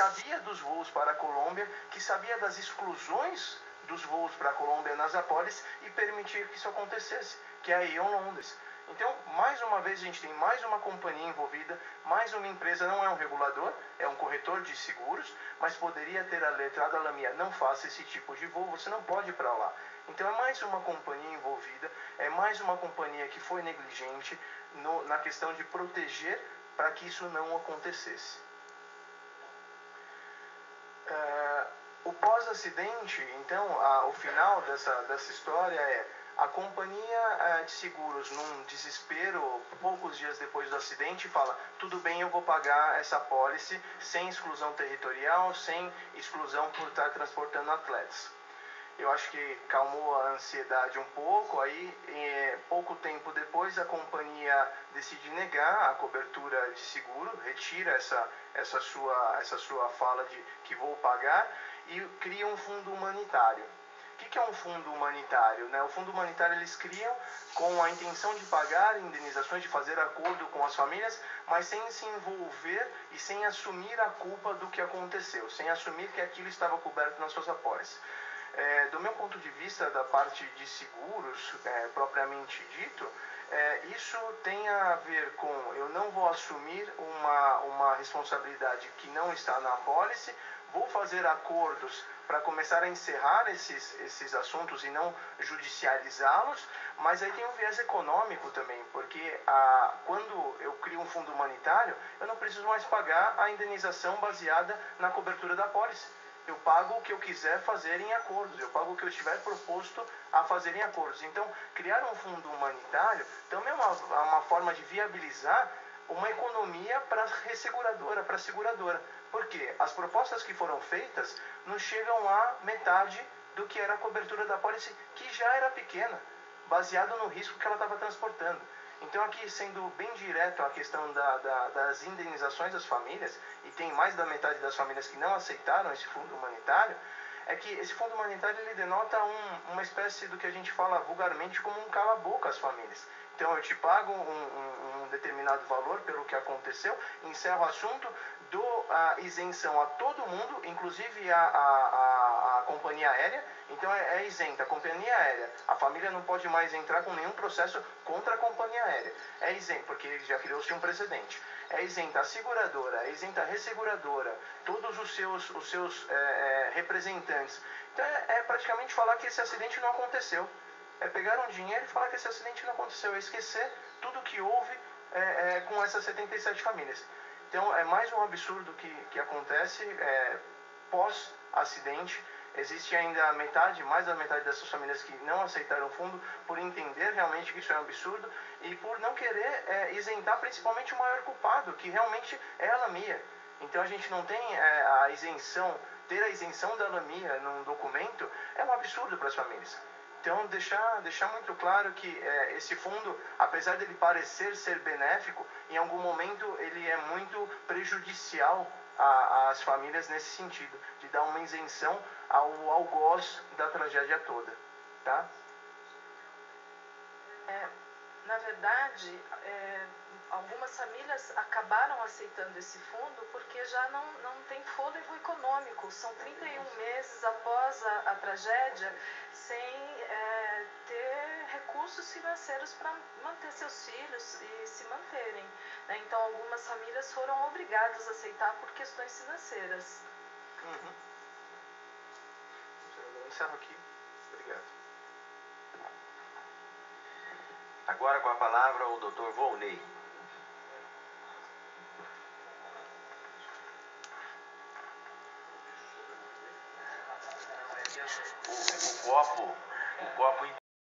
sabia dos voos para a Colômbia, que sabia das exclusões dos voos para a Colômbia nas apólices e permitia que isso acontecesse, que é a Aon Londres. Então, mais uma vez, a gente tem mais uma companhia envolvida, mais uma empresa, não é um regulador, é um corretor de seguros, mas poderia ter alertado a Lamia, não faça esse tipo de voo, você não pode ir para lá. Então, é mais uma companhia envolvida, é mais uma companhia que foi negligente na questão de proteger para que isso não acontecesse. O pós-acidente, então, o final dessa história é... A companhia de seguros, num desespero, poucos dias depois do acidente, fala, tudo bem, eu vou pagar essa apólice sem exclusão territorial, sem exclusão por estar transportando atletas. Eu acho que calmou a ansiedade um pouco, aí pouco tempo depois a companhia decide negar a cobertura de seguro, retira essa sua fala de que vou pagar e cria um fundo humanitário. O que é um fundo humanitário? O fundo humanitário eles criam com a intenção de pagar indenizações, de fazer acordo com as famílias, mas sem se envolver e sem assumir a culpa do que aconteceu, sem assumir que aquilo estava coberto nas suas apólices. Do meu ponto de vista, da parte de seguros, propriamente dito, isso tem a ver com eu não vou assumir uma responsabilidade que não está na apólice, vou fazer acordos para começar a encerrar esses assuntos e não judicializá-los, mas aí tem um viés econômico também, porque quando eu crio um fundo humanitário, eu não preciso mais pagar a indenização baseada na cobertura da apólice. Eu pago o que eu quiser fazer em acordos, eu pago o que eu estiver proposto a fazer em acordos. Então, criar um fundo humanitário também é uma forma de viabilizar uma economia para resseguradora, para seguradora. Por quê? As propostas que foram feitas não chegam a metade do que era a cobertura da apólice, que já era pequena, baseado no risco que ela estava transportando. Então aqui, sendo bem direto a questão das indenizações das famílias, e tem mais da metade das famílias que não aceitaram esse fundo humanitário, é que esse fundo humanitário ele denota uma espécie do que a gente fala vulgarmente como um cala-boca às famílias. Então eu te pago um determinado valor pelo que aconteceu, encerro o assunto, dou a isenção a todo mundo, inclusive a companhia aérea. Então é isenta a companhia aérea, a família não pode mais entrar com nenhum processo contra a companhia aérea, é isenta, porque já criou-se um precedente, é isenta a seguradora, é isenta a resseguradora, todos os seus representantes. Então é praticamente falar que esse acidente não aconteceu, é pegar um dinheiro e falar que esse acidente não aconteceu, é esquecer tudo que houve com essas 77 famílias. Então é mais um absurdo que acontece pós-acidente. Existe ainda mais da metade dessas famílias que não aceitaram o fundo por entender realmente que isso é um absurdo e por não querer isentar principalmente o maior culpado, que realmente é a Lamia. Então a gente não tem a isenção, ter a isenção da Lamia num documento é um absurdo para as famílias. Então deixar muito claro que esse fundo, apesar dele parecer ser benéfico, em algum momento ele é muito prejudicial às famílias nesse sentido, de dar uma isenção ao algoz da tragédia toda, tá? Na verdade, algumas famílias acabaram aceitando esse fundo porque já não tem fôlego econômico. São 31 meses após a tragédia sem ter recursos financeiros para manter seus filhos e se manterem, né? Então, algumas famílias foram obrigadas a aceitar por questões financeiras. Uhum. Encerro aqui. Obrigado. Agora com a palavra o Dr. Volney. O copo